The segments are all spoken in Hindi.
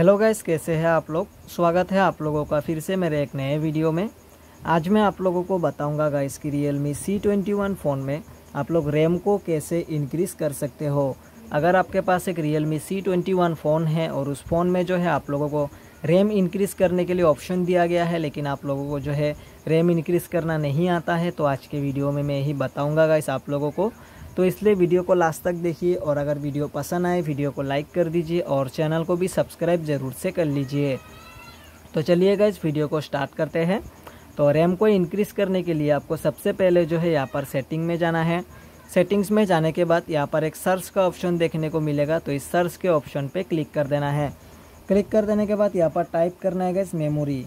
हेलो गाइस, कैसे हैं आप लोग। स्वागत है आप लोगों का फिर से मेरे एक नए वीडियो में। आज मैं आप लोगों को बताऊंगा गाइस कि Realme C21 फ़ोन में आप लोग रैम को कैसे इंक्रीज़ कर सकते हो। अगर आपके पास एक Realme C21 फ़ोन है और उस फ़ोन में जो है आप लोगों को रैम इंक्रीज़ करने के लिए ऑप्शन दिया गया है, लेकिन आप लोगों को जो है रैम इंक्रीज़ करना नहीं आता है, तो आज के वीडियो में मैं यही बताऊँगा गाइस आप लोगों को। तो इसलिए वीडियो को लास्ट तक देखिए और अगर वीडियो पसंद आए वीडियो को लाइक कर दीजिए और चैनल को भी सब्सक्राइब ज़रूर से कर लीजिए। तो चलिए गाइस वीडियो को स्टार्ट करते हैं। तो रैम को इंक्रीज़ करने के लिए आपको सबसे पहले जो है यहाँ पर सेटिंग में जाना है। सेटिंग्स में जाने के बाद यहाँ पर एक सर्च का ऑप्शन देखने को मिलेगा, तो इस सर्च के ऑप्शन पर क्लिक कर देना है। क्लिक कर देने के बाद यहाँ पर टाइप करना है गाइस मेमोरी।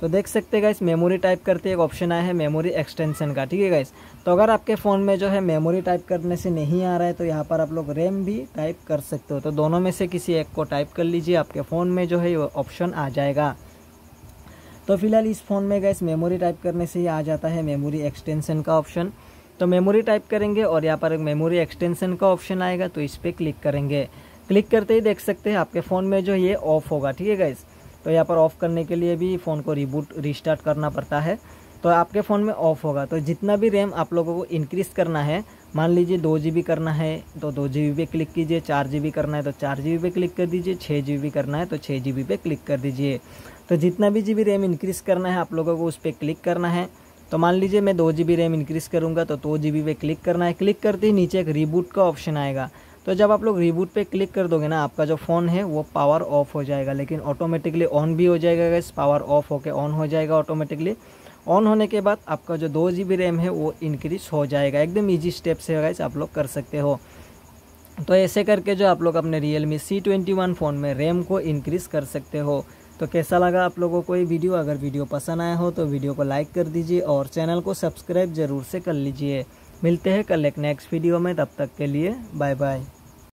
तो देख सकते हैं गाइस मेमोरी टाइप करते एक ऑप्शन आया है मेमोरी एक्सटेंशन का, ठीक है गाइस। तो अगर आपके फ़ोन में जो है मेमोरी टाइप करने से नहीं आ रहा है तो यहाँ पर आप लोग रैम भी टाइप कर सकते हो। तो दोनों में से किसी एक को टाइप कर लीजिए, आपके फ़ोन में जो है ये ऑप्शन आ जाएगा। तो फिलहाल इस फ़ोन में गाइस मेमोरी टाइप करने से ही आ जाता है मेमोरी एक्सटेंशन का ऑप्शन। तो मेमोरी टाइप करेंगे और यहाँ पर एक मेमोरी एक्सटेंशन का ऑप्शन आएगा, तो इस पर क्लिक करेंगे। क्लिक करते ही देख सकते हैं आपके फ़ोन में जो ये ऑफ होगा, ठीक है गाइस। तो यहाँ पर ऑफ़ करने के लिए भी फ़ोन को रिस्टार्ट करना पड़ता है, तो आपके फ़ोन में ऑफ़ होगा। तो जितना भी रैम आप लोगों को इंक्रीज़ करना है, मान लीजिए 2 GB करना है तो 2 GB पे क्लिक कीजिए, 4 GB करना है तो 4 GB पे क्लिक कर दीजिए, 6 GB करना है तो 6 GB पे क्लिक कर दीजिए। तो जितना भी GB रैम इंक्रीज़ करना है आप लोगों को उस पर क्लिक करना है। तो मान लीजिए मैं 2 GB रैम इंक्रीज़ करूँगा तो 2 GB पे क्लिक करना है। क्लिक करते ही नीचे एक रिबूट का ऑप्शन आएगा, तो जब आप लोग रिबूट पे क्लिक कर दोगे ना, आपका जो फ़ोन है वो पावर ऑफ हो जाएगा, लेकिन ऑटोमेटिकली ऑन भी हो जाएगा गाइस। पावर ऑफ होके ऑन हो जाएगा ऑटोमेटिकली। ऑन होने के बाद आपका जो 2 GB रैम है वो इंक्रीज़ हो जाएगा। एकदम इजी स्टेप से गाइस आप लोग कर सकते हो। तो ऐसे करके जो आप लोग अपने Realme C21 फ़ोन में रैम को इंक्रीज़ कर सकते हो। तो कैसा लगा आप लोगों को ये वीडियो। अगर वीडियो पसंद आया हो तो वीडियो को लाइक कर दीजिए और चैनल को सब्सक्राइब ज़रूर से कर लीजिए। मिलते हैं कल एक नेक्स्ट वीडियो में, तब तक के लिए बाय बाय।